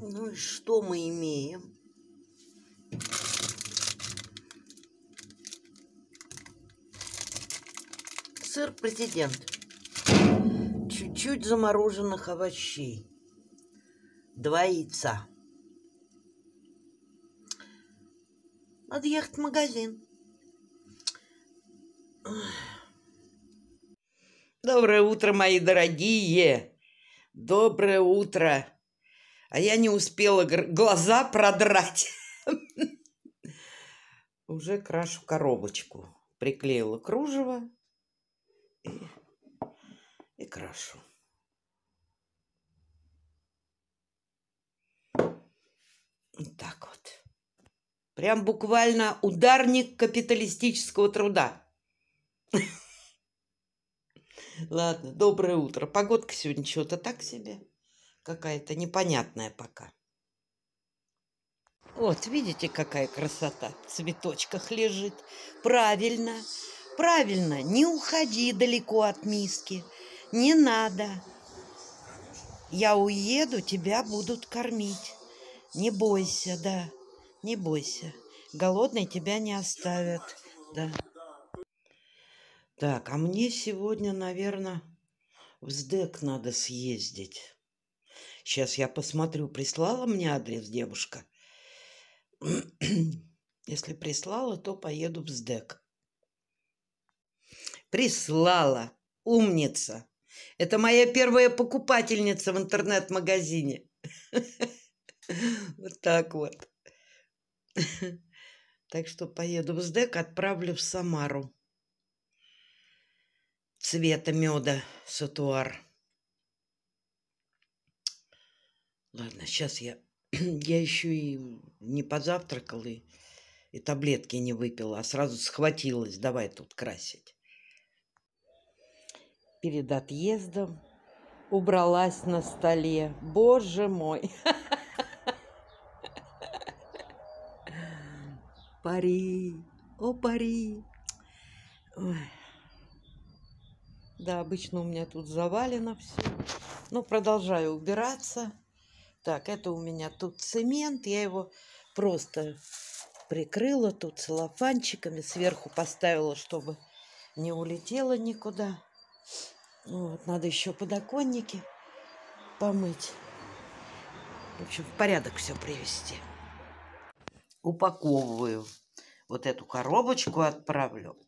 Ну и что мы имеем? Сыр президент. Чуть-чуть замороженных овощей. 2 яйца. Надо ехать в магазин. Доброе утро, мои дорогие. Доброе утро. А я не успела глаза продрать. Уже крашу коробочку. Приклеила кружево и крашу. Вот так вот. Прям буквально ударник капиталистического труда. Ладно, доброе утро. Погодка сегодня что-то так себе. Какая-то непонятная пока. Вот, видите, какая красота в цветочках лежит. Правильно, правильно. Не уходи далеко от миски. Не надо. Я уеду, тебя будут кормить. Не бойся, да. Не бойся. Голодной тебя не оставят. Да. Так, а мне сегодня, наверное, в СДЭК надо съездить. Сейчас я посмотрю, прислала мне адрес девушка. Если прислала, то поеду в СДЭК. Прислала. Умница. Это моя первая покупательница в интернет-магазине. Вот так вот. Так что поеду в СДЭК, отправлю в Самару. Цвета меда сатуар. Ладно, сейчас я еще и не позавтракала и таблетки не выпила, а сразу схватилась. Давай тут красить. Перед отъездом убралась на столе. Боже мой! Пари! О, пари! Ой. Да, обычно у меня тут завалено все. Но продолжаю убираться. Так, это у меня тут цемент. Я его просто прикрыла тут целлофанчиками. Сверху поставила, чтобы не улетело никуда. Вот, надо еще подоконники помыть. В общем, в порядок все привести. Упаковываю. Вот эту коробочку отправлю.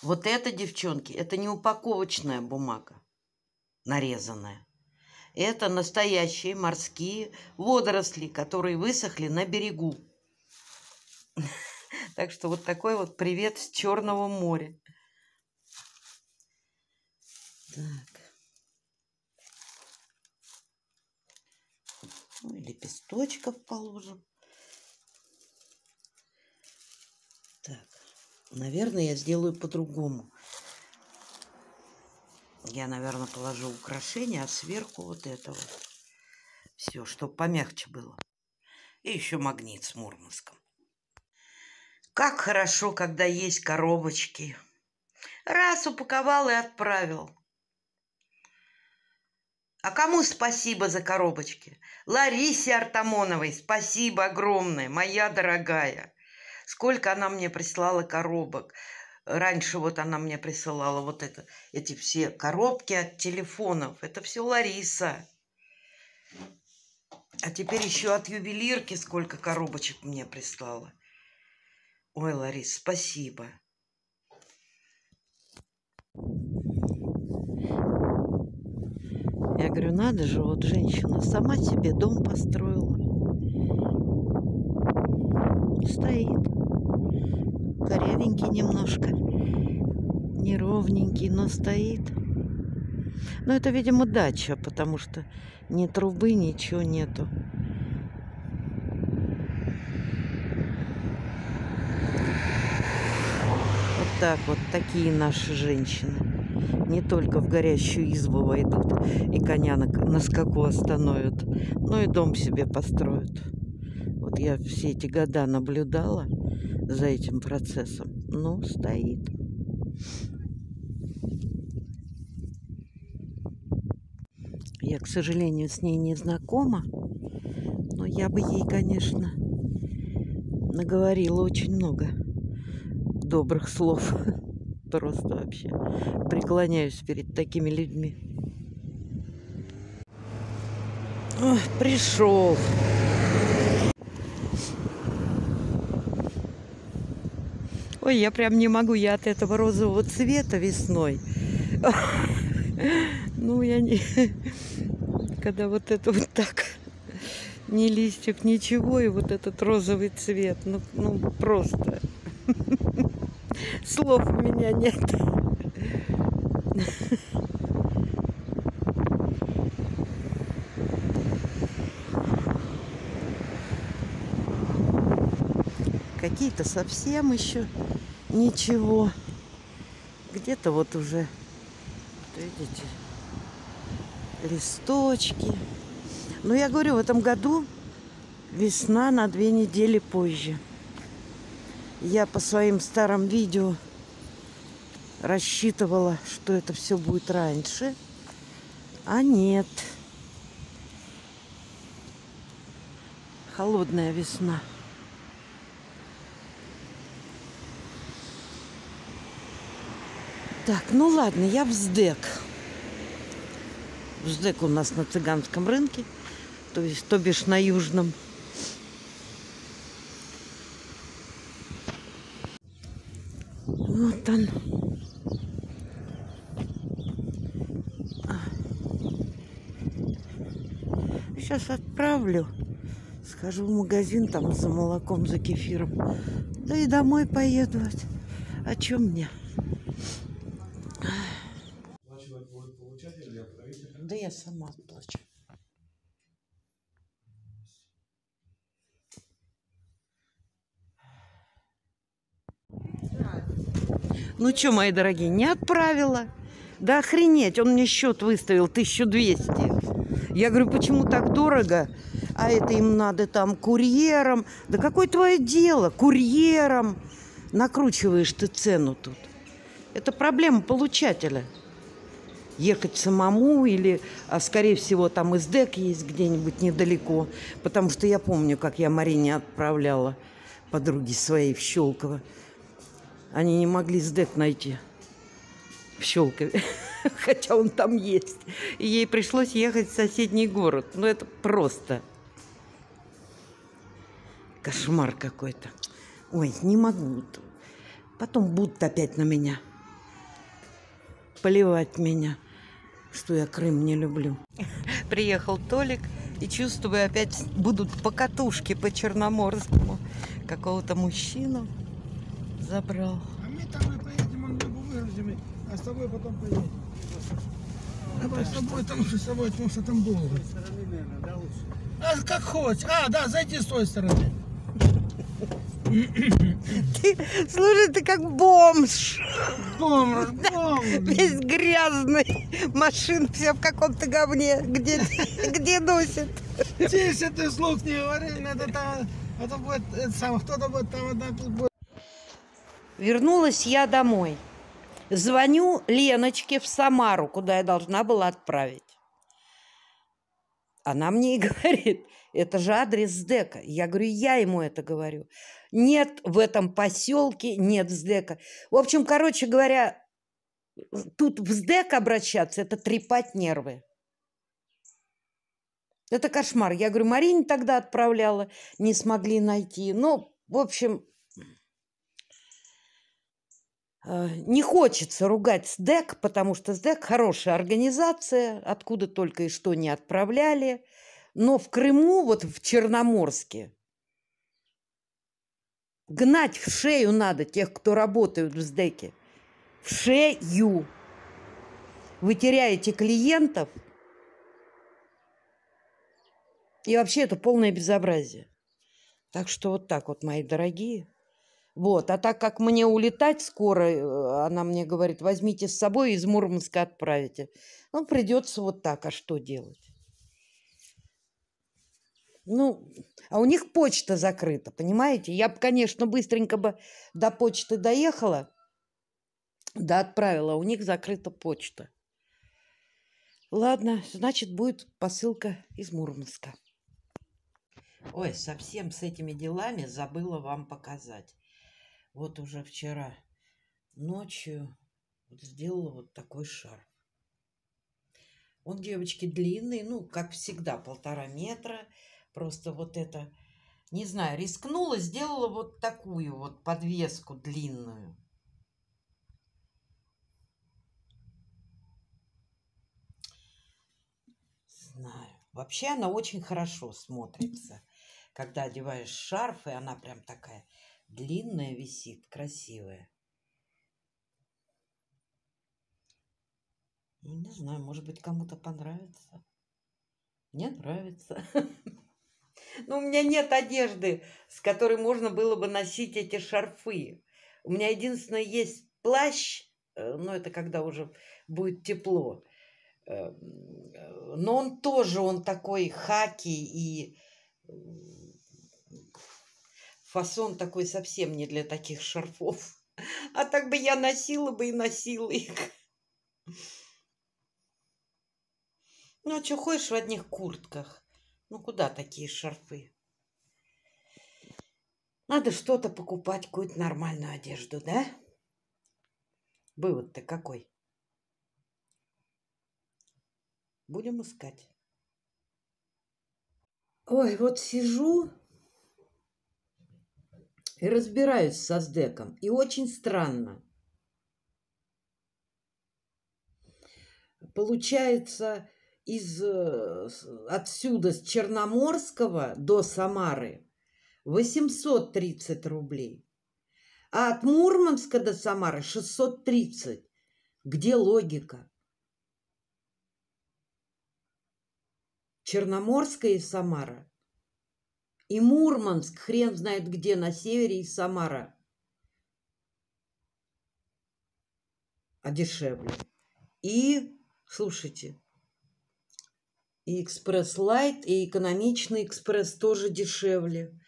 Вот это, девчонки, это не упаковочная бумага, нарезанная. Это настоящие морские водоросли, которые высохли на берегу. Так что вот такой вот привет с Черного моря. Так. Ну, лепесточков положим. Так. Наверное, я сделаю по-другому. Я, наверное, положу украшения, а сверху вот это вот. Все, чтобы помягче было. И еще магнит с Мурманском. Как хорошо, когда есть коробочки. Раз упаковал и отправил. А кому спасибо за коробочки? Ларисе Артамоновой спасибо огромное, моя дорогая. Сколько она мне прислала коробок. Раньше вот она мне присылала вот это, эти все коробки от телефонов. Это все Лариса. А теперь еще от ювелирки сколько коробочек мне прислала. Ой, Ларис, спасибо. Я говорю, надо же, вот женщина сама себе дом построила. Стоит. Корявенький немножко, неровненький, но стоит. Но это, видимо, дача, потому что ни трубы, ничего нету. Вот так вот такие наши женщины. Не только в горящую избу войдут и коня на скаку остановят, но и дом себе построят. Вот я все эти года наблюдала за этим процессом. Ну, стоит. Я, к сожалению, с ней не знакома, но я бы ей, конечно, наговорила очень много добрых слов. Просто вообще преклоняюсь перед такими людьми. Ой, пришел. Ой, я прям не могу, я от этого розового цвета весной. Ну, я не... Когда вот это вот так, ни листьев, ничего, и вот этот розовый цвет, ну просто... Слов у меня нет. Какие-то совсем еще ничего. Где-то вот уже, видите, листочки. Но я говорю, в этом году весна на 2 недели позже. Я по своим старым видео рассчитывала, что это все будет раньше, а нет. Холодная весна. Так, ну ладно, я в СДЭК. В СДЭК у нас на цыганском рынке, то бишь на южном. Вот он. Сейчас отправлю. Схожу в магазин там за молоком, за кефиром. Да и домой поеду. О чем мне? Да я сама отплачу. Ну чё, мои дорогие, не отправила? Да охренеть, он мне счет выставил 1200. Я говорю, почему так дорого? А это им надо там курьером. Да какое твое дело? Курьером. Накручиваешь ты цену тут. Это проблема получателя. Ехать самому или, а скорее всего, там и СДЭК есть где-нибудь недалеко. Потому что я помню, как я Марине отправляла подруге своей в Щелково. Они не могли СДЭК найти в Щелкове, хотя он там есть. И ей пришлось ехать в соседний город. Ну, это просто кошмар какой-то. Ой, не могу. Потом будут опять на меня. Поливать меня, что я Крым не люблю. Приехал Толик, и чувствую, опять будут покатушки по Черноморскому. Какого-то мужчину забрал. А мы там и поедем, он либо выразим, а с тобой потом поедем. Давай с тобой, там уже с тобой, потому что там долго. А как хочешь. А, да, зайди с той стороны. Ты, слушай, ты как бомж. Бомж, бомж. Весь грязный. Машина вся в каком-то говне. Где носит? Тише ты слух не говори. Надо там, это будет, это самое, кто-то будет там, одна будет. Вернулась я домой. Звоню Леночке в Самару, куда я должна была отправить. Она мне и говорит, это же адрес СДЭКа. Я говорю, я ему это говорю. Нет, в этом поселке нет СДЭКа. В общем, короче говоря, тут в СДЭК обращаться, это трепать нервы. Это кошмар. Я говорю, Марине тогда отправляла, не смогли найти. Ну, в общем... Не хочется ругать СДЭК, потому что СДЭК хорошая организация, откуда только и что не отправляли. Но в Крыму, вот в Черноморске, гнать в шею надо тех, кто работают в СДЭКе. В шею. Вы теряете клиентов. И вообще это полное безобразие. Так что вот так вот, мои дорогие. Вот, а так как мне улетать скоро, она мне говорит, возьмите с собой и из Мурманска отправите. Ну, придется вот так, а что делать? Ну, а у них почта закрыта, понимаете? Я бы, конечно, быстренько бы до почты доехала, да отправила, а у них закрыта почта. Ладно, значит, будет посылка из Мурманска. Ой, совсем с этими делами забыла вам показать. Вот уже вчера ночью сделала вот такой шарф. Он, девочки, длинный, ну, как всегда, 1,5 метра. Просто вот это, не знаю, рискнула, сделала вот такую вот подвеску длинную. Знаю. Вообще она очень хорошо смотрится, когда одеваешь шарф, и она прям такая длинная висит, красивая. Не знаю, может быть, кому-то понравится. Мне нравится. Но у меня нет одежды, с которой можно было бы носить эти шарфы. У меня единственное есть плащ, но это когда уже будет тепло. Но он тоже, он такой хаки, и фасон такой совсем не для таких шарфов. А так бы я носила бы и носила их. Ну, а что, ходишь в одних куртках? Ну, куда такие шарфы? Надо что-то покупать, какую-то нормальную одежду, да? Вывод-то какой? Будем искать. Ой, вот сижу и разбираюсь со СДЭКом. И очень странно. Получается... Отсюда, с Черноморского до Самары, 830 рублей. А от Мурманска до Самары 630. Где логика? Черноморская и Самара. И Мурманск, хрен знает где, на севере, и Самара. А дешевле. И, слушайте... И экспресс-лайт, и экономичный экспресс тоже дешевле.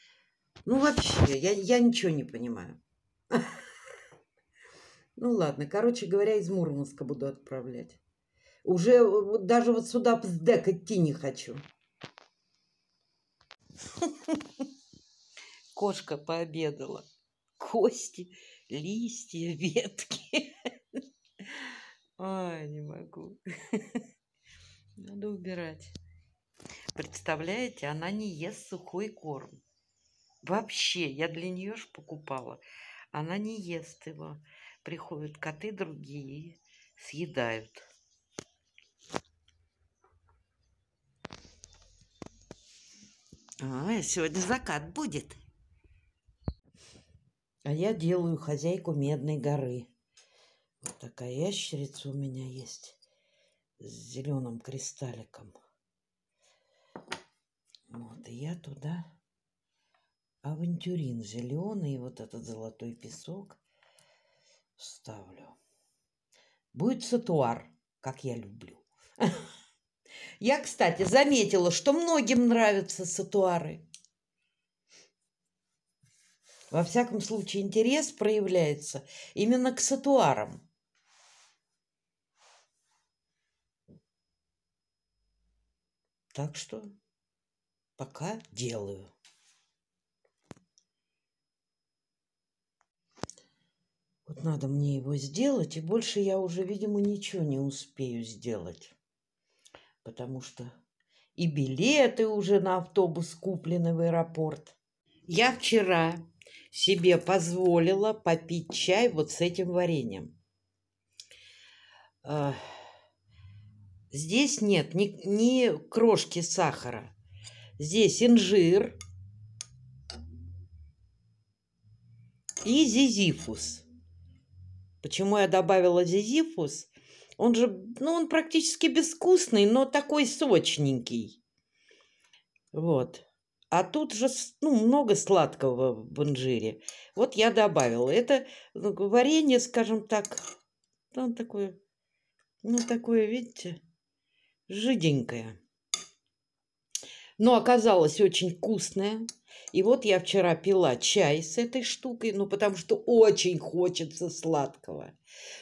Ну, вообще, я ничего не понимаю. Ну, ладно. Короче говоря, из Мурманска буду отправлять. Уже даже вот сюда в СДЭК идти не хочу. Кошка пообедала. Кости, листья, ветки. Ой, не могу. Надо убирать. Представляете, она не ест сухой корм. Вообще, я для нее ж покупала. Она не ест его. Приходят коты другие, съедают. А, сегодня закат будет. А я делаю хозяйку Медной горы. Вот такая ящерица у меня есть. С зеленым кристалликом. Вот, и я туда авантюрин зеленый и вот этот золотой песок вставлю. Будет сатуар, как я люблю. Я, кстати, заметила, что многим нравятся сатуары. Во всяком случае, интерес проявляется именно к сатуарам. Так что пока делаю. Вот надо мне его сделать, и больше я уже, видимо, ничего не успею сделать. Потому что и билеты уже на автобус куплены в аэропорт. Я вчера себе позволила попить чай вот с этим вареньем. Здесь нет ни крошки сахара. Здесь инжир и зизифус. Почему я добавила зизифус? Он же, ну, он практически безвкусный, но такой сочненький. Вот. А тут же, ну, много сладкого в инжире. Вот я добавила. Это варенье, скажем так, он такой, ну, такое, видите... жиденькая. Но оказалось очень вкусная. И вот я вчера пила чай с этой штукой, ну, потому что очень хочется сладкого.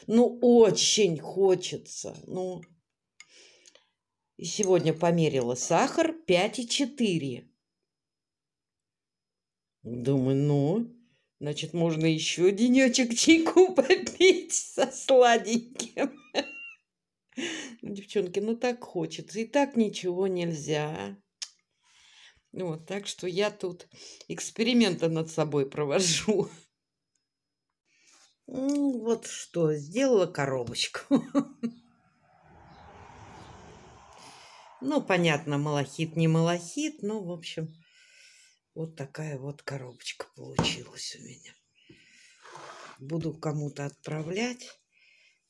Ну, очень хочется. Ну, И сегодня померила сахар 5,4. Думаю, ну, значит, можно еще денечек чайку попить со сладеньким. Девчонки, ну так хочется. И так ничего нельзя. Вот, так что я тут эксперименты над собой провожу. Ну, вот что, сделала коробочку. Ну, понятно, малахит не малахит, но, в общем, вот такая вот коробочка получилась у меня. Буду кому-то отправлять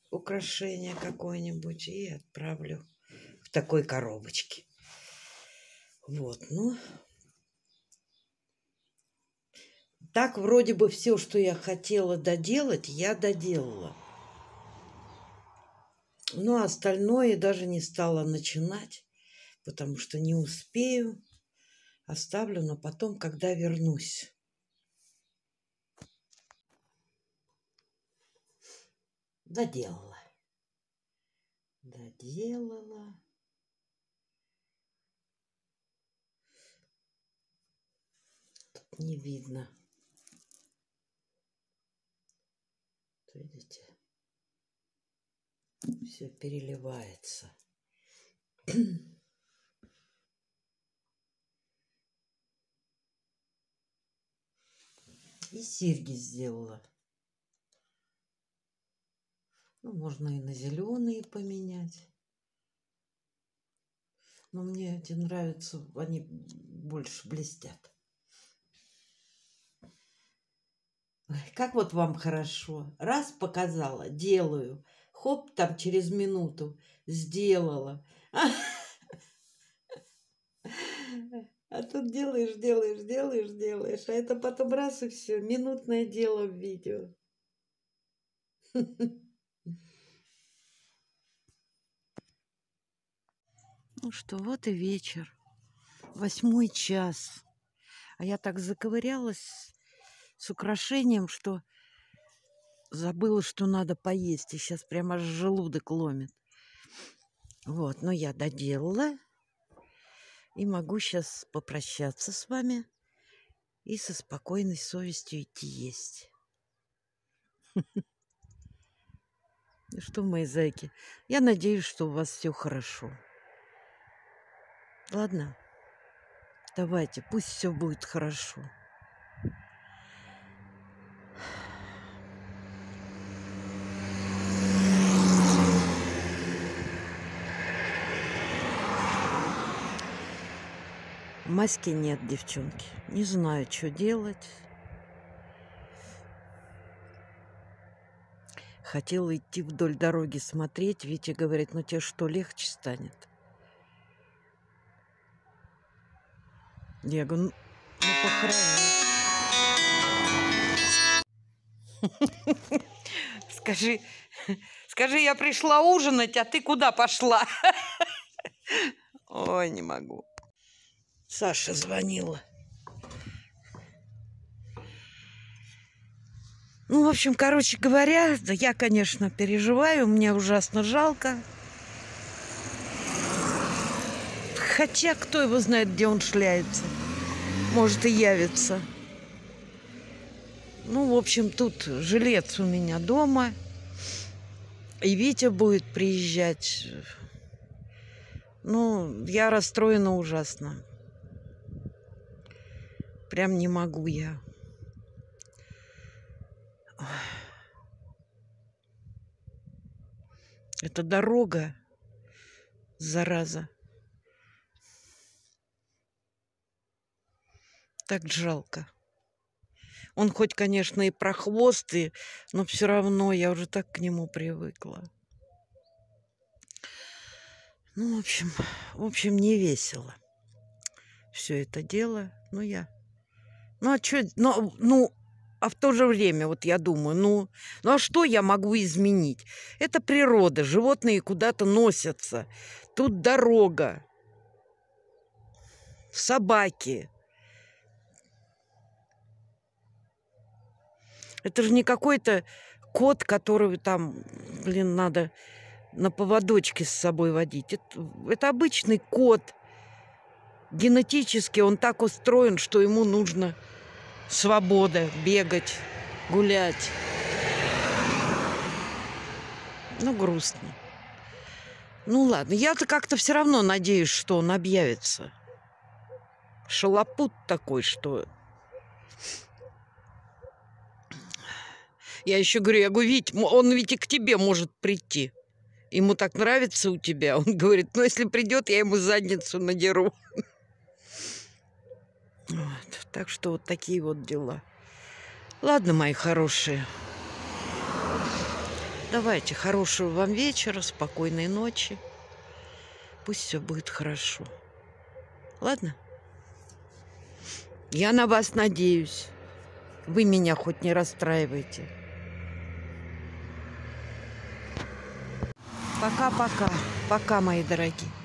украшение какое-нибудь и отправлю в такой коробочке. Вот, ну. Так вроде бы все, что я хотела доделать, я доделала. Но остальное даже не стала начинать, потому что не успею. Оставлю, но потом, когда вернусь. Доделала. Доделала. Тут не видно. Видите? Все переливается. И серьги сделала. Ну, можно и на зеленые поменять. Но мне эти нравятся, они больше блестят. Ой, как вот вам хорошо. Раз показала, делаю. Хоп, там через минуту сделала. А тут делаешь, делаешь, делаешь, делаешь. А это потом раз и все. Минутное дело в видео. Ну что, вот и вечер. 8 час. А я так заковырялась с украшением, что забыла, что надо поесть. И сейчас прямо аж желудок ломит. Вот, но я доделала. И могу сейчас попрощаться с вами и со спокойной совестью идти есть. Ну что, мои зайки, я надеюсь, что у вас все хорошо. Ладно, давайте, пусть все будет хорошо. Маски нет, девчонки. Не знаю, что делать. Хотела идти вдоль дороги смотреть. Витя говорит, ну тебе что, легче станет? Я говорю, ну похорони. Скажи, я пришла ужинать, а ты куда пошла? Ой, не могу. Саша звонила. Ну, в общем, короче говоря, да я, конечно, переживаю. Мне ужасно жалко. Хотя, кто его знает, где он шляется. Может, и явится. Ну, в общем, тут жилец у меня дома. И Витя будет приезжать. Ну, я расстроена ужасно. Прям не могу я. Это дорога, зараза. Так жалко. Он хоть, конечно, и прохвостый, но все равно я уже так к нему привыкла. Ну, в общем, не весело все это дело. Но я... Ну, а что, ну, а в то же время, вот я думаю, ну, а что я могу изменить? Это природа, животные куда-то носятся. Тут дорога, собаки. Это же не какой-то кот, которого там, блин, надо на поводочке с собой водить. Это обычный кот. Генетически он так устроен, что ему нужно свобода, бегать, гулять. Ну, грустно. Ну, ладно. Я-то как-то все равно надеюсь, что он объявится. Шалопут такой, что... Я еще говорю, Вить, он ведь и к тебе может прийти. Ему так нравится у тебя. Он говорит, ну, если придет, я ему задницу надеру. Вот. Так что вот такие вот дела. Ладно, мои хорошие. Давайте, хорошего вам вечера, спокойной ночи. Пусть все будет хорошо. Ладно? Я на вас надеюсь. Вы меня хоть не расстраиваете. Пока-пока. Пока, мои дорогие.